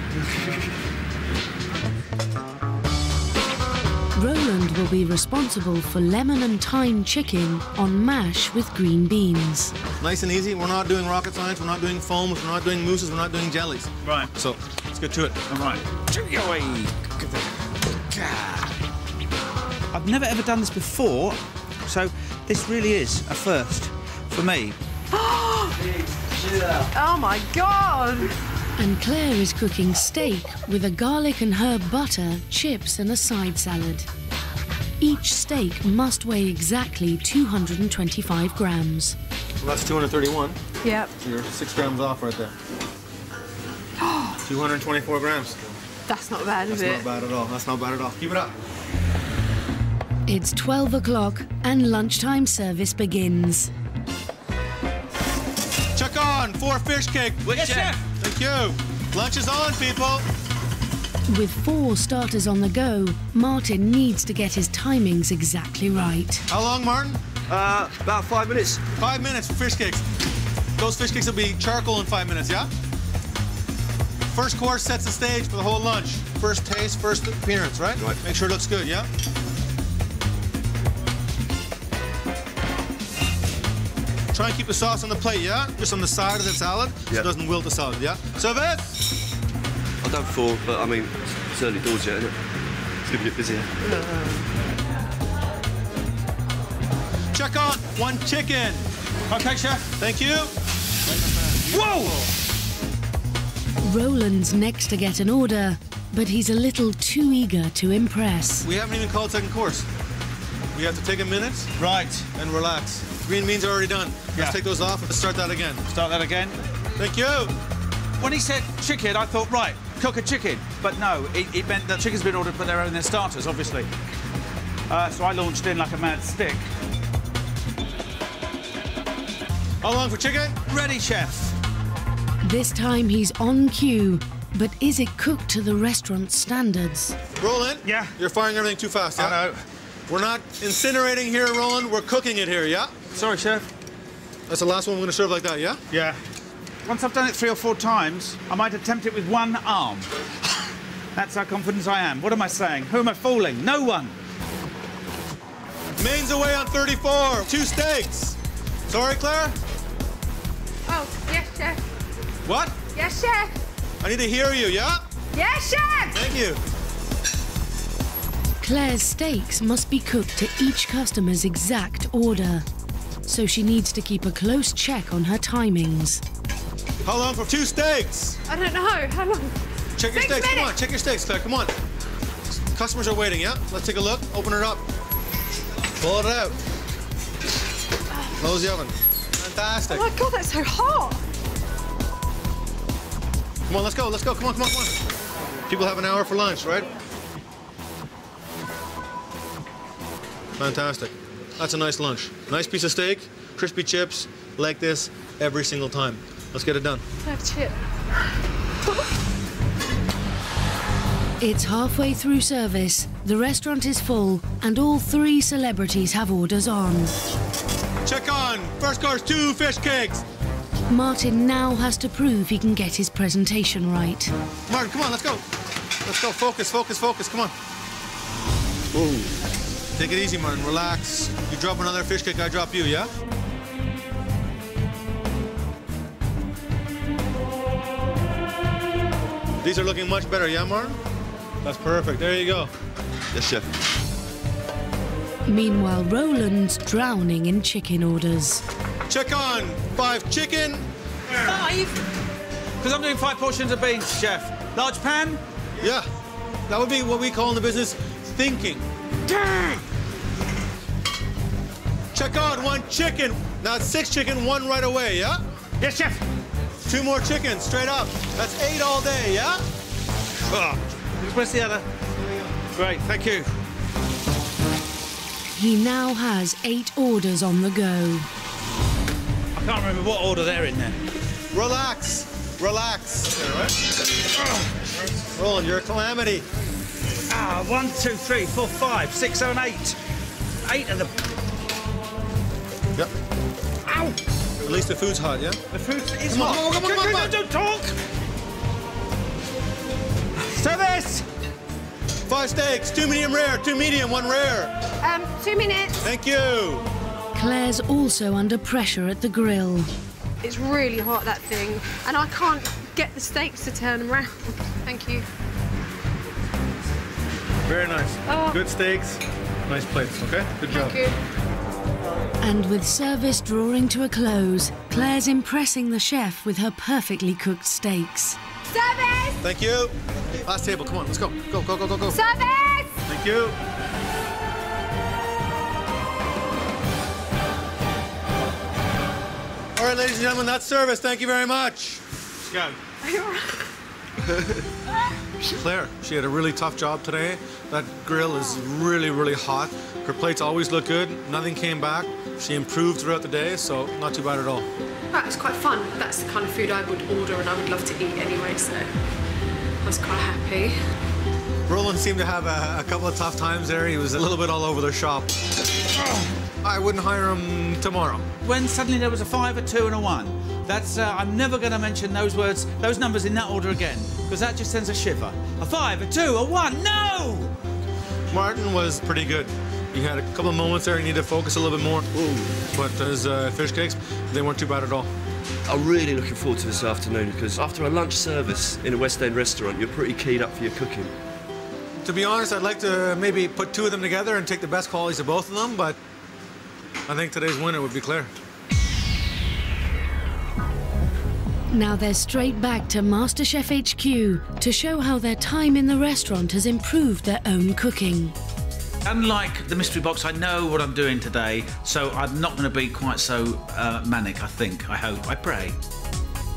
Roland will be responsible for lemon and thyme chicken on mash with green beans. Nice and easy. We're not doing rocket science, we're not doing foams, we're not doing mousses, we're not doing jellies. Right. So, let's get to it. All right. I've never ever done this before, so this really is a first for me. Oh, my God! And Claire is cooking steak with a garlic and herb butter, chips and a side salad. Each steak must weigh exactly 225 grams. Well, that's 231. Yep. So you're 6 grams off right there. 224 grams. That's not bad, is it? That's not bad at all. That's not bad at all. Keep it up. It's 12 o'clock and lunchtime service begins. Check on for fish cake. Yes, chef. Thank you. Lunch is on, people. With 4 starters on the go, Martin needs to get his timings exactly right. How long, Martin? About 5 minutes. 5 minutes for fish cakes. Those fish cakes will be charcoal in 5 minutes, yeah? First course sets the stage for the whole lunch. First taste, first appearance, right? Right. Make sure it looks good, yeah? Try and keep the sauce on the plate, yeah? Just on the side of the salad, so it doesn't wilt the salad, yeah? Service! I've done 4, but I mean, it's early doors yet, isn't it? It's gonna get busier. Check on 1 chicken. Okay, chef. Thank you. Whoa! Roland's next to get an order, but he's a little too eager to impress. We haven't even called second course. We have to take a minute. Right. And relax. Green beans are already done. Yeah. Let's take those off and start that again. Start that again. Thank you. When he said chicken, I thought, right, cook a chicken. But no, it meant that chicken's been ordered, but they're in their starters, obviously. So I launched in like a mad stick. How long for chicken? Ready, chef. This time he's on cue, but is it cooked to the restaurant standards? Roland? Yeah? You're firing everything too fast, yeah? I know. We're not incinerating here, Roland. We're cooking it here, yeah? Sorry, chef. That's the last one we're going to serve like that, yeah? Yeah. Once I've done it 3 or 4 times, I might attempt it with 1 arm. That's how confident I am. What am I saying? Who am I fooling? No one. Main's away on 34. 2 steaks. Sorry, Claire? Oh, yes, chef. What? Yes, chef. I need to hear you, yeah? Yes, chef. Thank you. Claire's steaks must be cooked to each customer's exact order, so she needs to keep a close check on her timings. How long for 2 steaks? I don't know. How long? Check your steaks. Come on, check your steaks, Claire. Come on. Customers are waiting, yeah? Let's take a look. Open it up. Pull it out. Close the oven. Fantastic. Oh, my God, that's so hot. Come on, let's go. Let's go. Come on, come on, come on. People have an hour for lunch, right? Fantastic. That's a nice lunch. Nice piece of steak, crispy chips, like this every single time. Let's get it done. It's halfway through service, the restaurant is full, and all 3 celebrities have orders on. Check on. First course, 2 fish cakes. Martin now has to prove he can get his presentation right. Martin, come on, let's go. Let's go. Focus, focus, focus. Come on. Ooh. Take it easy, Martin. Relax. You drop another fish cake, I drop you, yeah? These are looking much better, yeah, Martin? That's perfect. There you go. Yes, chef. Meanwhile, Roland's drowning in chicken orders. Check on. 5 chicken. 5? Because I'm doing 5 portions of beans, chef. Large pan? Yeah. That would be what we call in the business thinking. Check on. 1 chicken. Now it's 6 chicken, 1 right away, yeah? Yes, chef. 2 more chickens, straight up. That's 8 all day, yeah? Oh. Where's the other? Great, thank you. He now has 8 orders on the go. I can't remember what order they're in there. Relax. Relax. Okay, right? Roland, you're a calamity. 1, 2, 3, 4, 5, 6, 7, 8. 8 of them. At least the food's hot, yeah? The food is hot. Come on. Don't talk! Service! 5 steaks, 2 medium rare, 2 medium, 1 rare. 2 minutes. Thank you. Claire's also under pressure at the grill. It's really hot, that thing, and I can't get the steaks to turn around. Thank you. Very nice. Oh. Good steaks, nice plates, OK? Good job. Thank you. And with service drawing to a close, Claire's impressing the chef with her perfectly cooked steaks. Service! Thank you. Last table, come on, let's go. Go, go, go, go, go. Service! Thank you. All right, ladies and gentlemen, that's service. Thank you very much. She's gone. Are you all right? Claire, she had a really tough job today. That grill is really, really hot. Her plates always look good. Nothing came back. She improved throughout the day, so not too bad at all. That was quite fun. That's the kind of food I would order and I would love to eat anyway, so I was quite happy. Roland seemed to have a couple of tough times there. He was a little bit all over the shop. I wouldn't hire him tomorrow. When suddenly there was a 5, a 2 and a 1. That's, I'm never going to mention those words, those numbers in that order again, because that just sends a shiver. A 5, a 2, a 1, no! Martin was pretty good. He had a couple of moments there, he needed to focus a little bit more. Ooh. But his fish cakes, they weren't too bad at all. I'm really looking forward to this afternoon, because after a lunch service in a West End restaurant, you're pretty keyed up for your cooking. To be honest, I'd like to maybe put 2 of them together and take the best qualities of both of them, but I think today's winner would be Claire. Now they're straight back to MasterChef HQ to show how their time in the restaurant has improved their own cooking. Unlike the mystery box, I know what I'm doing today, so I'm not going to be quite so manic, I think, I hope, I pray.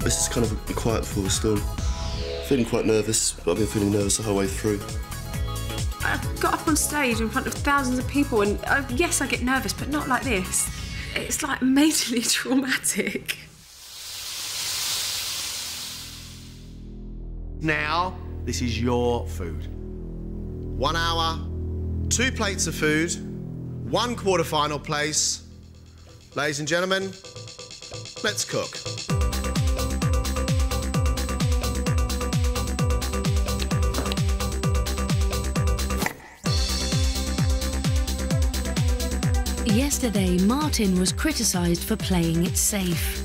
This is kind of quiet before the storm. Feeling quite nervous, but I've been feeling nervous the whole way through. I got up on stage in front of thousands of people and, yes, I get nervous, but not like this. It's, like, majorly traumatic. Now, this is your food. 1 hour, 2 plates of food, 1 quarter-final place. Ladies and gentlemen, let's cook. Yesterday, Martin was criticised for playing it safe.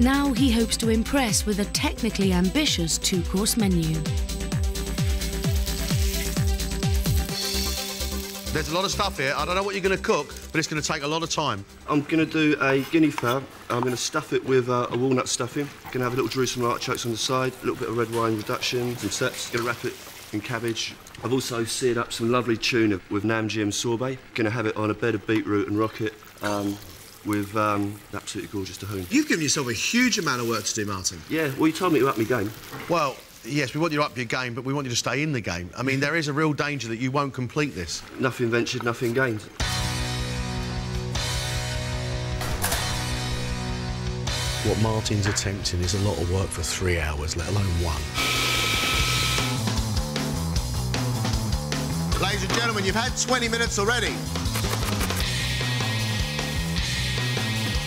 Now he hopes to impress with a technically ambitious 2-course menu. There's a lot of stuff here. I don't know what you're going to cook, but it's going to take a lot of time. I'm going to do a guinea fowl. I'm going to stuff it with a walnut stuffing. Going to have a little Jerusalem artichokes on the side, a little bit of red wine reduction, some steps. Going to wrap it in cabbage. I've also seared up some lovely tuna with Nam Jim sorbet. Going to have it on a bed of beetroot and rocket. With absolutely gorgeous Dahoon. You've given yourself a huge amount of work to do, Martin. Yeah, well, you told me to up my game. Well, yes, we want you to up your game, but we want you to stay in the game. I mean, there is a real danger that you won't complete this. Nothing ventured, nothing gained. What Martin's attempting is a lot of work for 3 hours, let alone 1. Ladies and gentlemen, you've had 20 minutes already.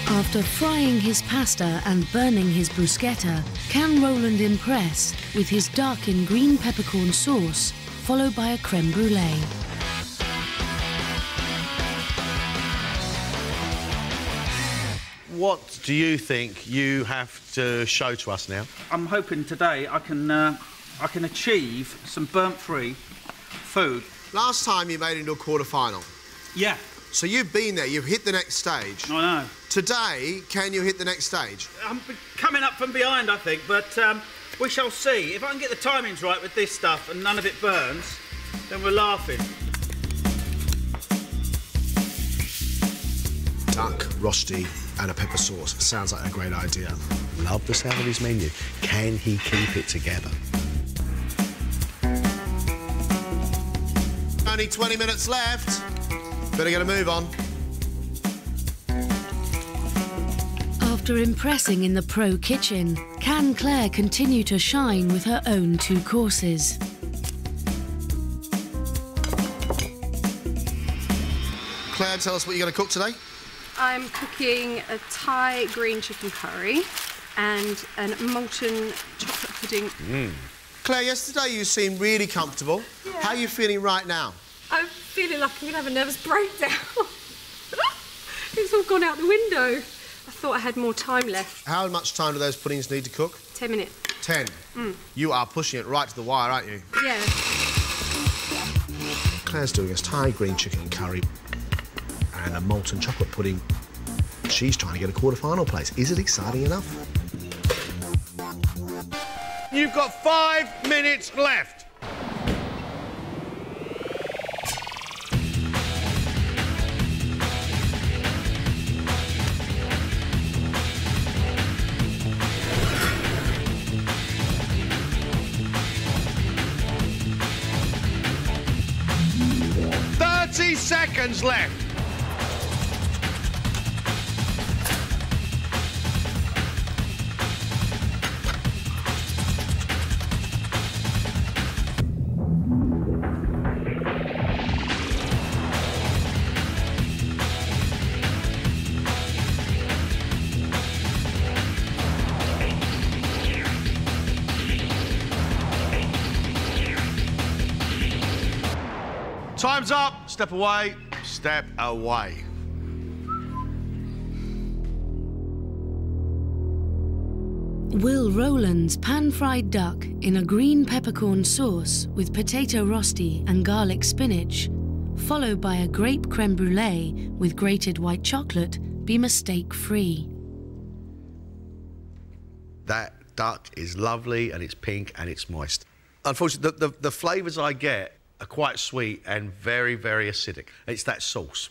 After frying his pasta and burning his bruschetta, can Roland impress with his darkened green peppercorn sauce, followed by a creme brulee? What do you think you have to show to us now? I'm hoping today I can achieve some burnt-free food. Last time you made it into a quarter-final. Yeah. So you've been there, you've hit the next stage. I know. Today, can you hit the next stage? I'm coming up from behind, I think, but we shall see. If I can get the timings right with this stuff and none of it burns, then we're laughing. Duck, rosti and a pepper sauce. Sounds like a great idea. Love the sound of his menu. Can he keep it together? Only 20 minutes left. Better get a move on. After impressing in the pro kitchen, can Claire continue to shine with her own 2 courses? Claire, tell us what you're going to cook today. I'm cooking a Thai green chicken curry and a molten chocolate pudding. Claire, yesterday you seemed really comfortable. Yeah. How are you feeling right now? I'm feeling like I'm going to have a nervous breakdown. It's all gone out the window. I thought I had more time left. How much time do those puddings need to cook? 10 minutes. 10? You are pushing it right to the wire, aren't you? Yeah. Claire's doing a Thai green chicken curry and a molten chocolate pudding. She's trying to get a quarter-final place. Is it exciting enough? You've got 5 minutes left. Seconds left. Time's up. Step away, step away. Will Rowland's pan-fried duck in a green peppercorn sauce with potato rosti and garlic spinach, followed by a grape creme brulee with grated white chocolate, be mistake-free? That duck is lovely and it's pink and it's moist. Unfortunately, the flavours I get are quite sweet and very, very acidic. It's that sauce.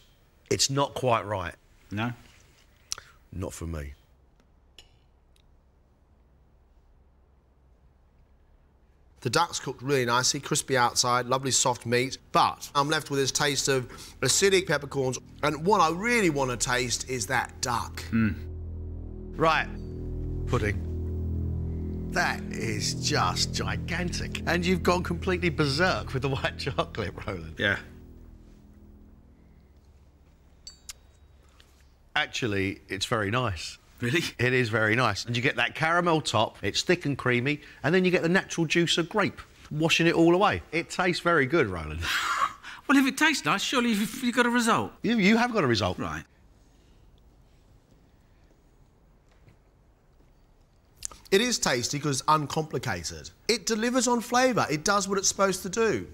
It's not quite right. No? Not for me. The duck's cooked really nicely, crispy outside, lovely soft meat, but I'm left with this taste of acidic peppercorns, and what I really want to taste is that duck. Right. Pudding. That is just gigantic. And you've gone completely berserk with the white chocolate, Roland. Yeah. Actually, it's very nice. Really? It is very nice. And you get that caramel top, it's thick and creamy, and then you get the natural juice of grape, washing it all away. It tastes very good, Roland. Well, if it tastes nice, surely you've got a result. You have got a result. Right. It is tasty because it's uncomplicated. It delivers on flavour. It does what it's supposed to do.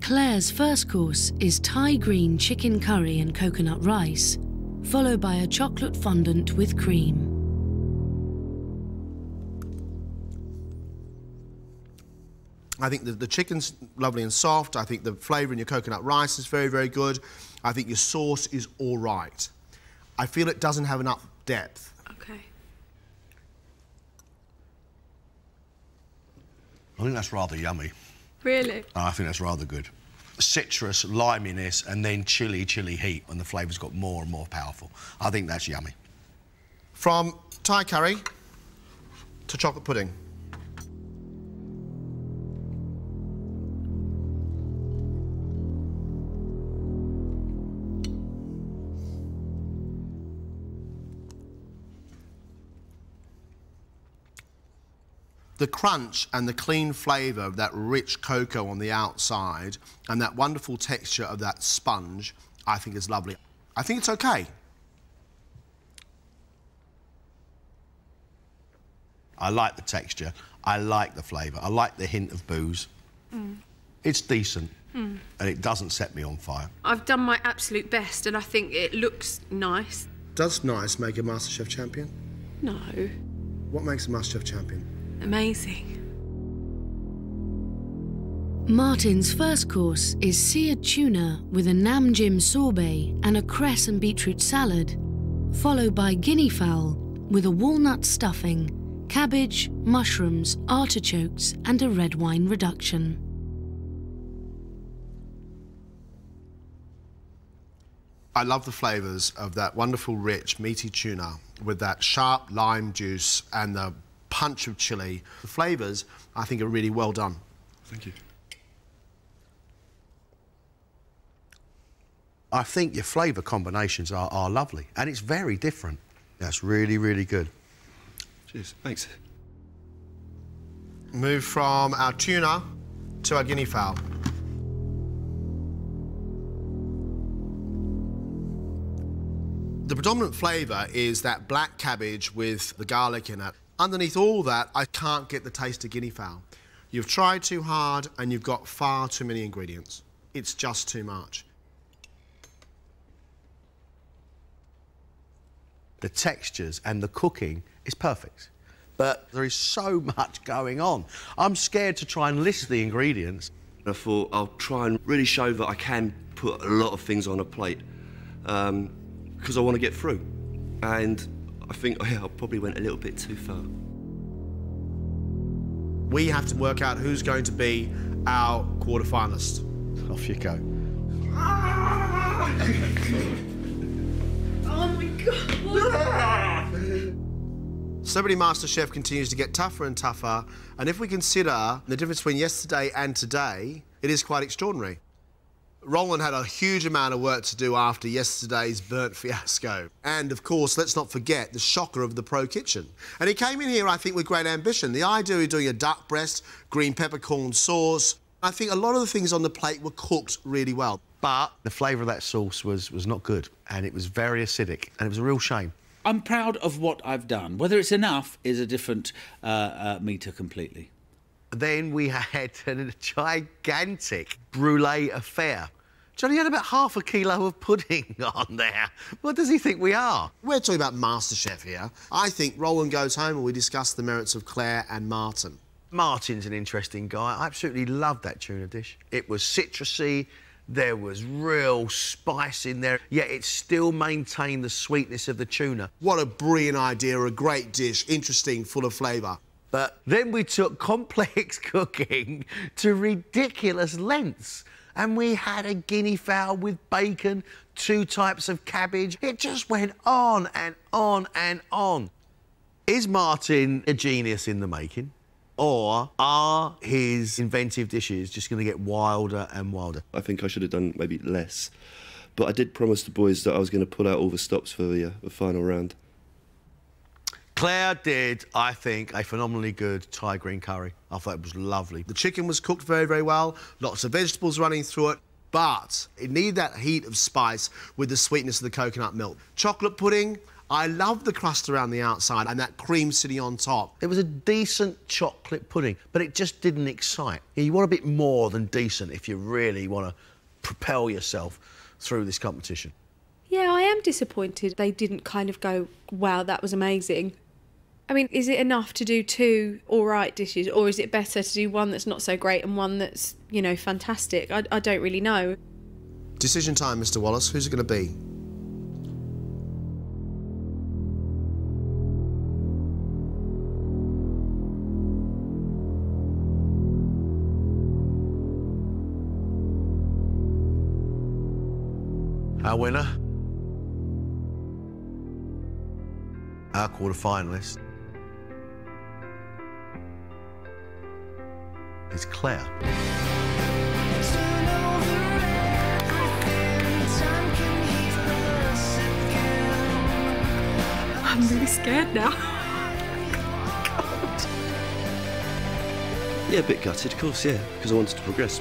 Claire's first course is Thai green chicken curry and coconut rice, followed by a chocolate fondant with cream. I think the chicken's lovely and soft. I think the flavour in your coconut rice is very, very good. I think your sauce is all right. I feel it doesn't have enough depth. OK. I think that's rather yummy. Really? I think that's rather good. Citrus, liminess, and then chilli heat, and the flavour's got more and more powerful. I think that's yummy. From Thai curry to chocolate pudding. The crunch and the clean flavour of that rich cocoa on the outside and that wonderful texture of that sponge, I think is lovely. I think it's okay. I like the texture. I like the flavour. I like the hint of booze. It's decent and it doesn't set me on fire. I've done my absolute best and I think it looks nice. Does nice make a MasterChef champion? No. What makes a MasterChef champion? Amazing. Martin's first course is seared tuna with a Nam Jim sorbet and a cress and beetroot salad, followed by guinea fowl with a walnut stuffing, cabbage, mushrooms, artichokes and a red wine reduction. I love the flavours of that wonderful, rich, meaty tuna with that sharp lime juice and the punch of chilli. The flavours, I think, are really well done. Thank you. I think your flavour combinations are lovely, and it's very different. That's really, really good. Cheers, thanks. Move from our tuna to our guinea fowl. The predominant flavour is that black cabbage with the garlic in it. Underneath all that, I can't get the taste of guinea fowl. You've tried too hard and you've got far too many ingredients. It's just too much. The textures and the cooking is perfect, but there is so much going on. I'm scared to try and list the ingredients. I thought I'll try and really show that I can put a lot of things on a plate because I want to get through. And I think, yeah, I probably went a little bit too far. We have to work out who's going to be our quarterfinalist. Off you go. Oh my God! Celebrity MasterChef continues to get tougher and tougher, and if we consider the difference between yesterday and today, it is quite extraordinary. Roland had a huge amount of work to do after yesterday's burnt fiasco. And, of course, let's not forget the shocker of the Pro Kitchen. And he came in here, I think, with great ambition. The idea of doing a duck breast, green peppercorn sauce. I think a lot of the things on the plate were cooked really well. But the flavour of that sauce was not good, and it was very acidic, and it was a real shame. I'm proud of what I've done. Whether it's enough is a different metre completely. Then we had a gigantic brulee affair. Johnny had about half a kilo of pudding on there. What does he think we are? We're talking about MasterChef here. I think Roland goes home and we discuss the merits of Claire and Martin. Martin's an interesting guy. I absolutely loved that tuna dish. It was citrusy, there was real spice in there, yet it still maintained the sweetness of the tuna. What a brilliant idea, a great dish, interesting, full of flavour. But then we took complex cooking to ridiculous lengths, and we had a guinea fowl with bacon, 2 types of cabbage. It just went on and on and on. Is Martin a genius in the making, or are his inventive dishes just going to get wilder and wilder? I think I should have done maybe less, but I did promise the boys that I was going to pull out all the stops for the final round. Claire did, I think, a phenomenally good Thai green curry. I thought it was lovely. The chicken was cooked very, very well, lots of vegetables running through it, but it needed that heat of spice with the sweetness of the coconut milk. Chocolate pudding, I love the crust around the outside and that cream sitting on top. It was a decent chocolate pudding, but it just didn't excite. You want a bit more than decent if you really want to propel yourself through this competition. Yeah, I am disappointed they didn't kind of go, wow, that was amazing. I mean, is it enough to do 2 all right dishes, or is it better to do 1 that's not so great and 1 that's, you know, fantastic? I don't really know. Decision time, Mr. Wallace. Who's it going to be? Our winner, our quarter-finalist, is Claire. I'm really scared now. God. Yeah, a bit gutted, of course, yeah, because I wanted to progress.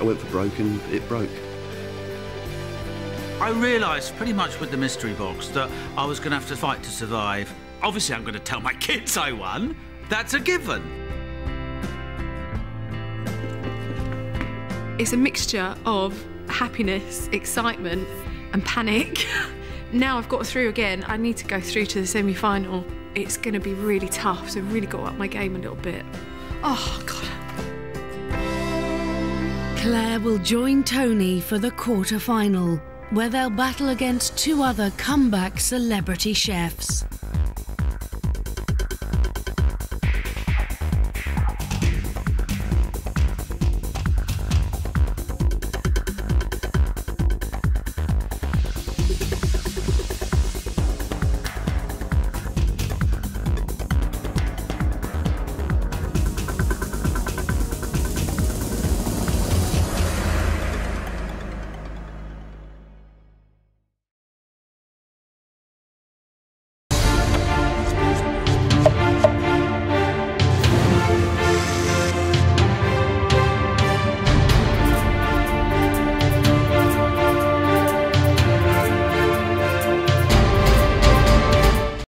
I went for broke and it broke. I realised pretty much with the mystery box that I was going to have to fight to survive. Obviously, I'm going to tell my kids I won. That's a given. It's a mixture of happiness, excitement and panic. Now I've got through again. I need to go through to the semi-final. It's going to be really tough, so I've really got to up my game a little bit. Oh, God. Claire will join Tony for the quarter-final, where they'll battle against 2 other comeback celebrity chefs.